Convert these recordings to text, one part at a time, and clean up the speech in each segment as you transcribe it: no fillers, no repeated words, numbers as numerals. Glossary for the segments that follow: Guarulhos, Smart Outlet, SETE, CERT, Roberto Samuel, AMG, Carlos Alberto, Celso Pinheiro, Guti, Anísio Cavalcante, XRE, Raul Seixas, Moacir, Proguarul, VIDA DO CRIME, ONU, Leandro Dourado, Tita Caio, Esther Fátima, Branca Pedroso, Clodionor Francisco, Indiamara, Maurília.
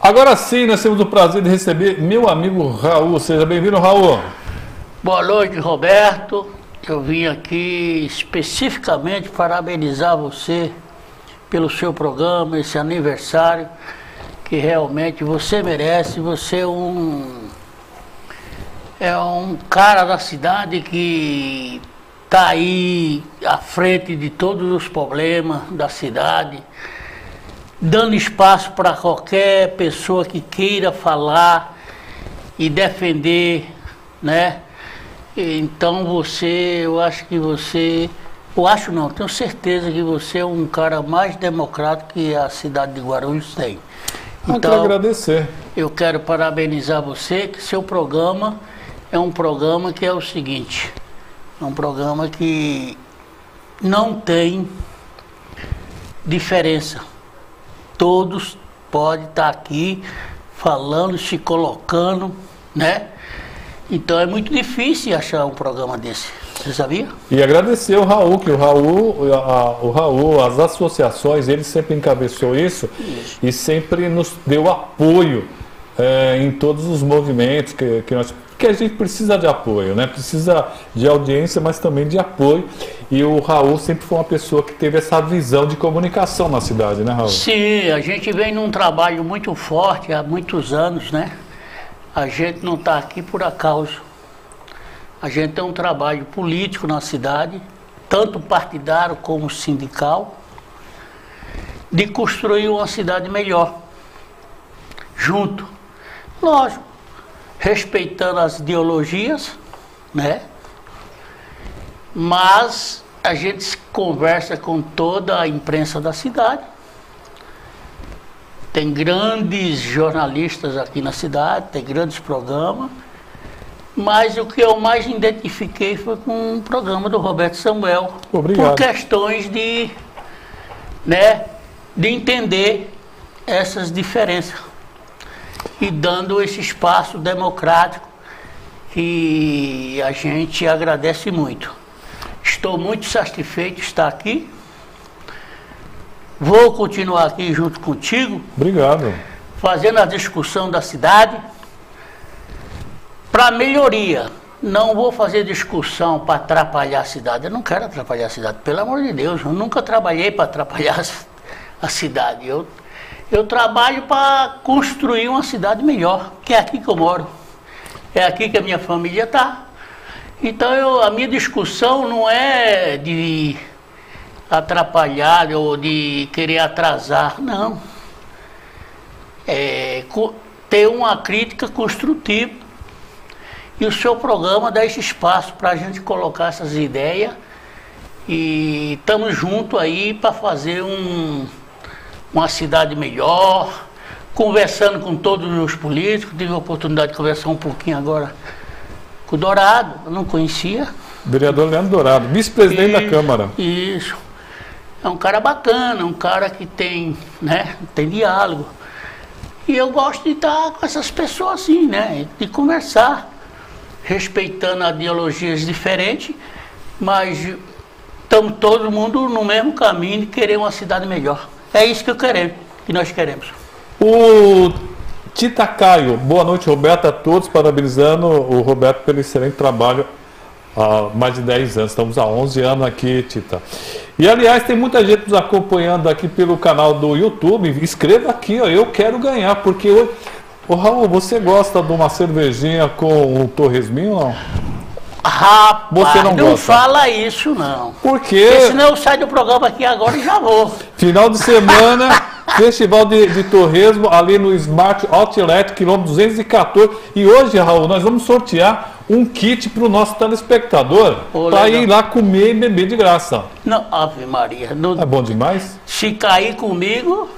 Agora sim, nós temos o prazer de receber meu amigo Raul. Seja bem-vindo, Raul. Boa noite, Roberto. Eu vim aqui especificamente parabenizar você pelo seu programa, esse aniversário, que realmente você merece. Você é um cara da cidade que está aí à frente de todos os problemas da cidade, dando espaço para qualquer pessoa que queira falar e defender, né? Então você, tenho certeza que você é um cara mais democrático que a cidade de Guarulhos tem. Então, eu quero agradecer. Eu quero parabenizar você, que seu programa é um programa que é o seguinte, é um programa que não tem diferença. Todos podem estar aqui falando, se colocando, né? Então é muito difícil achar um programa desse, você sabia? E agradecer ao Raul, que o Raul, as associações, ele sempre encabeçou isso. E sempre nos deu apoio em todos os movimentos que a gente precisa de apoio, né? Precisa de audiência, mas também de apoio. E o Raul sempre foi uma pessoa que teve essa visão de comunicação na cidade, né, Raul? Sim, a gente vem num trabalho muito forte há muitos anos, né? A gente não está aqui por acaso. A gente tem um trabalho político na cidade, tanto partidário como sindical, de construir uma cidade melhor, junto. Lógico, respeitando as ideologias, né? Mas a gente conversa com toda a imprensa da cidade. Tem grandes jornalistas aqui na cidade, tem grandes programas. Mas o que eu mais identifiquei foi com o programa do Roberto Samuel. Obrigado. Por questões de, né, de entender essas diferenças. E dando esse espaço democrático que a gente agradece muito. Estou muito satisfeito de estar aqui. Vou continuar aqui junto contigo. Obrigado. Fazendo a discussão da cidade para melhoria. Não vou fazer discussão para atrapalhar a cidade. Eu não quero atrapalhar a cidade, pelo amor de Deus. Eu nunca trabalhei para atrapalhar a cidade. Eu trabalho para construir uma cidade melhor, que é aqui que eu moro. É aqui que a minha família está. Então a minha discussão não é de atrapalhar ou de querer atrasar, não. É ter uma crítica construtiva. E o seu programa dá esse espaço para a gente colocar essas ideias. E estamos juntos aí para fazer uma cidade melhor, conversando com todos os políticos. Tive a oportunidade de conversar um pouquinho agora com o Dourado, eu não conhecia. Vereador Leandro Dourado, vice-presidente da Câmara. Isso. É um cara bacana, um cara que tem, né, tem diálogo. E eu gosto de estar com essas pessoas assim, né, de conversar, respeitando ideologias diferentes, mas estamos todo mundo no mesmo caminho de querer uma cidade melhor. É isso que eu quero, que nós queremos. O Tita Caio, boa noite, Roberto, a todos, parabenizando o Roberto pelo excelente trabalho há mais de 10 anos. Estamos há 11 anos aqui, Tita. E, aliás, tem muita gente nos acompanhando aqui pelo canal do YouTube. Escreva aqui, ó, eu quero ganhar, porque hoje... Ô, Raul, você gosta de uma cervejinha com um torresminho, não? Rapaz, você não fala isso, não. Por quê? Porque senão eu saio do programa aqui agora e já vou. Final de semana, festival de torresmo ali no Smart Outlet, quilômetro 214. E hoje, Raul, nós vamos sortear um kit para o nosso telespectador para ir lá comer e beber de graça. Não, Ave Maria. Não, é bom demais? Se cair comigo...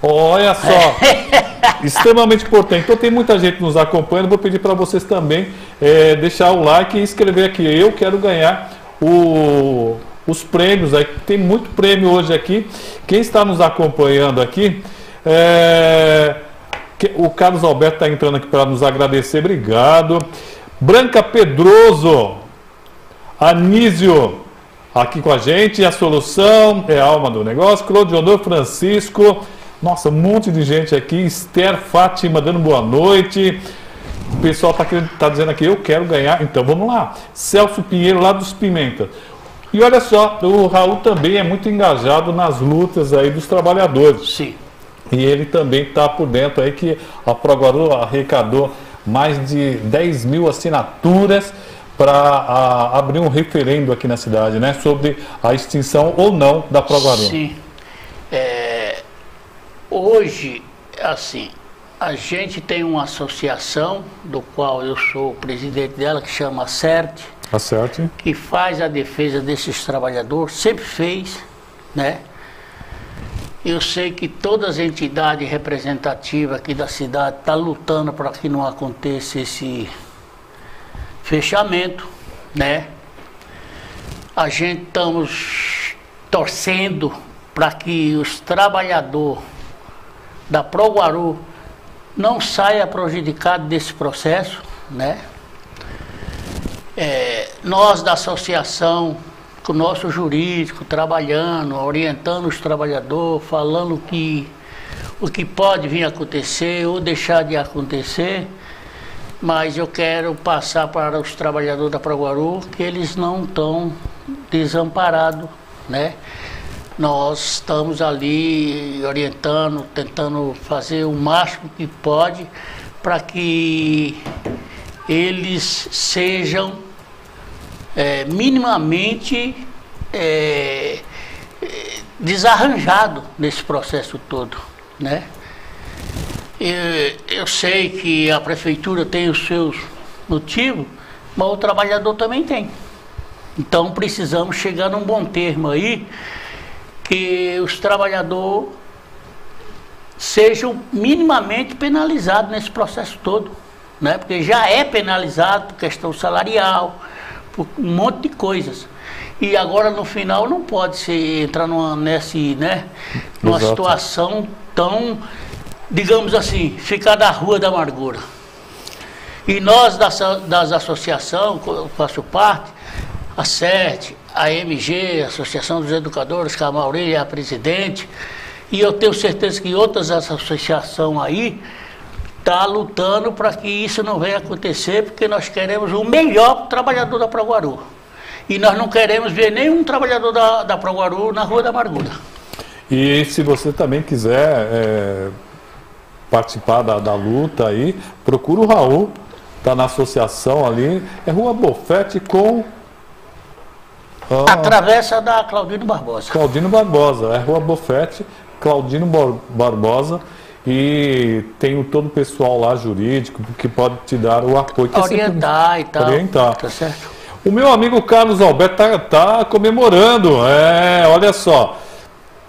Olha só, extremamente importante. Então tem muita gente nos acompanhando. Vou pedir para vocês também deixar o like e escrever aqui. Eu quero ganhar os prêmios. Tem muito prêmio hoje aqui. Quem está nos acompanhando aqui, o Carlos Alberto está entrando aqui para nos agradecer. Obrigado. Branca Pedroso, Anísio aqui com a gente. A solução é a alma do negócio. Clodionor Francisco. Nossa, um monte de gente aqui. Esther Fátima dando boa noite. O pessoal tá dizendo aqui, eu quero ganhar. Então vamos lá. Celso Pinheiro lá dos Pimenta. E olha só, o Raul também é muito engajado nas lutas aí dos trabalhadores. Sim. E ele também está por dentro aí que a Proguarul arrecadou mais de 10 mil assinaturas para abrir um referendo aqui na cidade, né? Sobre a extinção ou não da Proguarul. Sim. Hoje, assim, a gente tem uma associação, do qual eu sou o presidente dela, que chama CERT. A CERT. Que faz a defesa desses trabalhadores, sempre fez, né? Eu sei que todas as entidades representativas aqui da cidade estão lutando para que não aconteça esse fechamento, né? A gente estamos torcendo para que os trabalhadores da Proguarul não saia prejudicado desse processo, né? Nós da associação, o nosso jurídico trabalhando, orientando os trabalhadores, falando que o que pode vir a acontecer ou deixar de acontecer, mas eu quero passar para os trabalhadores da Proguarul que eles não estão desamparados, né? Nós estamos ali orientando, tentando fazer o máximo que pode para que eles sejam minimamente desarranjado nesse processo todo, né? Eu sei que a prefeitura tem os seus motivos, mas o trabalhador também tem. Então precisamos chegar num bom termo aí, que os trabalhadores sejam minimamente penalizados nesse processo todo, né? Porque já é penalizado por questão salarial, um monte de coisas. E agora no final não pode ser entrar numa Exato. Situação tão, digamos assim, ficar da rua da amargura. E nós das associações, eu faço parte, a SETE, a AMG, a Associação dos Educadores, que a Maurília é a presidente, e eu tenho certeza que outras associações aí está lutando para que isso não venha acontecer, porque nós queremos o melhor trabalhador da Proguarul. E nós não queremos ver nenhum trabalhador da Proguarul na Rua da Amargura. E se você também quiser participar da luta aí, procura o Raul, está na associação ali, é Rua Bofete com... a Travessa da Claudino Barbosa. Claudino Barbosa, é Rua Bofete, Claudino Barbosa. E tem todo o pessoal lá jurídico que pode te dar o apoio. Que orientar e tal. Orientar. Tá certo. O meu amigo Carlos Alberto tá comemorando. Olha só.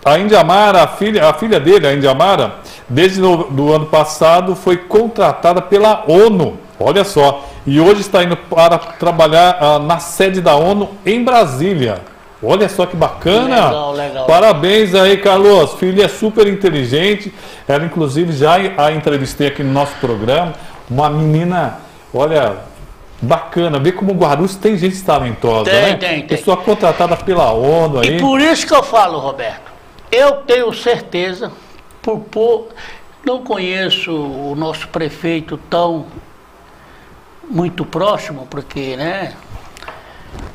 A Indiamara, a filha dele, a Indiamara, desde do ano passado foi contratada pela ONU. Olha só. E hoje está indo para trabalhar na sede da ONU em Brasília. Olha só que bacana. Legal, legal. Parabéns aí, Carlos. Filha é super inteligente. Ela, inclusive, já a entrevistei aqui no nosso programa. Uma menina, olha, bacana. Vê como o Guarulhos tem gente talentosa, né? Tem. Pessoa contratada pela ONU aí. E por isso que eu falo, Roberto. Eu tenho certeza, não conheço o nosso prefeito tão muito próximo, porque, né?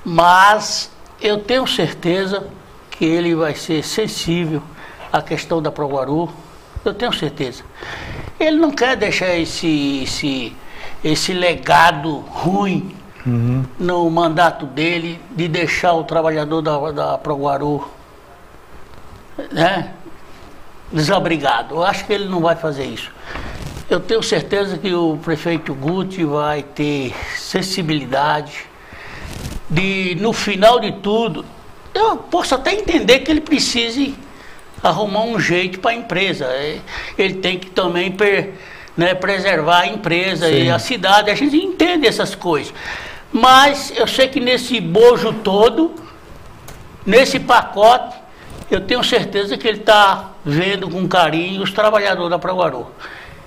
Mas... eu tenho certeza que ele vai ser sensível à questão da Proguarul. Eu tenho certeza. Ele não quer deixar esse legado ruim no mandato dele, de deixar o trabalhador da Proguarul, né, desabrigado. Eu acho que ele não vai fazer isso. Eu tenho certeza que o prefeito Guti vai ter sensibilidade. No final de tudo, eu posso até entender que ele precise arrumar um jeito para a empresa. Ele tem que também, né, preservar a empresa. Sim. E a cidade. A gente entende essas coisas. Mas eu sei que nesse bojo todo, nesse pacote, eu tenho certeza que ele está vendo com carinho os trabalhadores da Proguarul.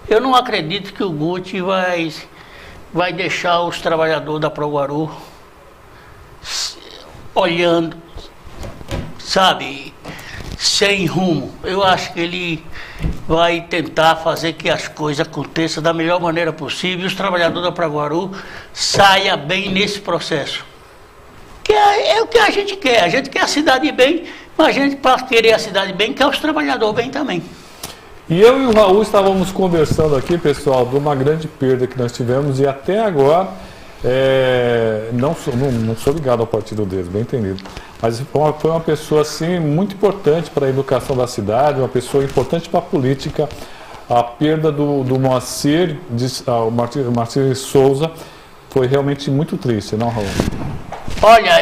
Eu não acredito que o Guti vai deixar os trabalhadores da Proguarul olhando, sabe, sem rumo. Eu acho que ele vai tentar fazer que as coisas aconteçam da melhor maneira possível e os trabalhadores da Proguarul saiam bem nesse processo. Que é o que a gente quer. A gente quer a cidade bem, mas a gente, para querer a cidade bem, quer os trabalhadores bem também. E eu e o Raul estávamos conversando aqui, pessoal, de uma grande perda que nós tivemos e até agora... não sou ligado ao partido deles, bem entendido. Mas foi uma pessoa assim, muito importante para a educação da cidade, uma pessoa importante para a política. A perda do Moacir de Souza foi realmente muito triste, não, Raul? Olha,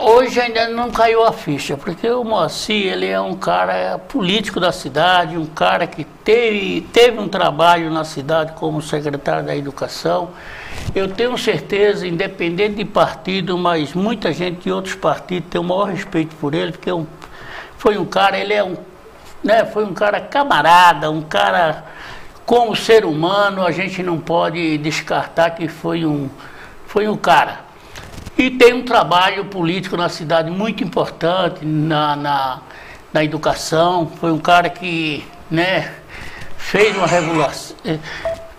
hoje ainda não caiu a ficha, porque o Moacir, ele é um cara político da cidade, um cara que teve um trabalho na cidade como secretário da Educação. Eu tenho certeza, independente de partido, mas muita gente de outros partidos tem o maior respeito por ele, porque foi um cara camarada, um cara como ser humano, a gente não pode descartar que foi um cara. E tem um trabalho político na cidade muito importante, na educação. Foi um cara que, né, fez uma regulação,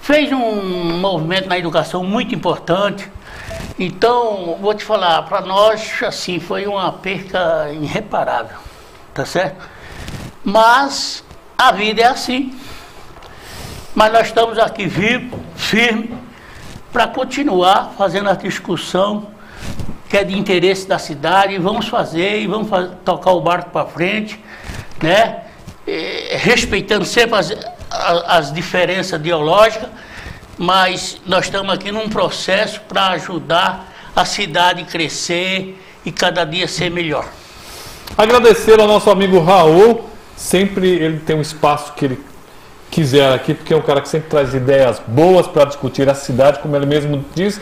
fez um movimento na educação muito importante. Então, vou te falar, para nós, assim, foi uma perca irreparável, tá certo? Mas a vida é assim. Mas nós estamos aqui vivos, firmes, para continuar fazendo a discussão que é de interesse da cidade, e vamos fazer, e vamos tocar o barco para frente, né? E respeitando sempre as diferenças ideológicas, mas nós estamos aqui num processo para ajudar a cidade a crescer e cada dia ser melhor. Agradecer ao nosso amigo Raul, sempre ele tem um espaço que ele quiser aqui, porque é um cara que sempre traz ideias boas para discutir a cidade, como ele mesmo diz.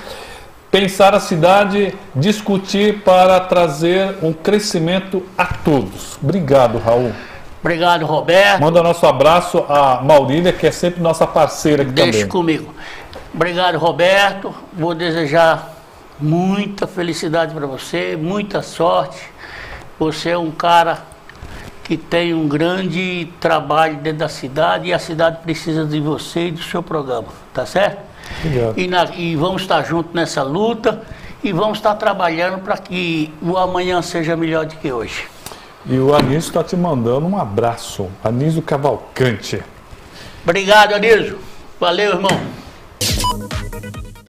Pensar a cidade, discutir para trazer um crescimento a todos. Obrigado, Raul. Obrigado, Roberto. Manda nosso abraço a Maurília, que é sempre nossa parceira aqui também. Deixa comigo. Obrigado, Roberto. Vou desejar muita felicidade para você, muita sorte. Você é um cara que tem um grande trabalho dentro da cidade e a cidade precisa de você e do seu programa, tá certo? E vamos estar juntos nessa luta e vamos estar trabalhando para que o amanhã seja melhor do que hoje. E o Anísio está te mandando um abraço, Anísio Cavalcante. Obrigado, Anísio. Valeu, irmão.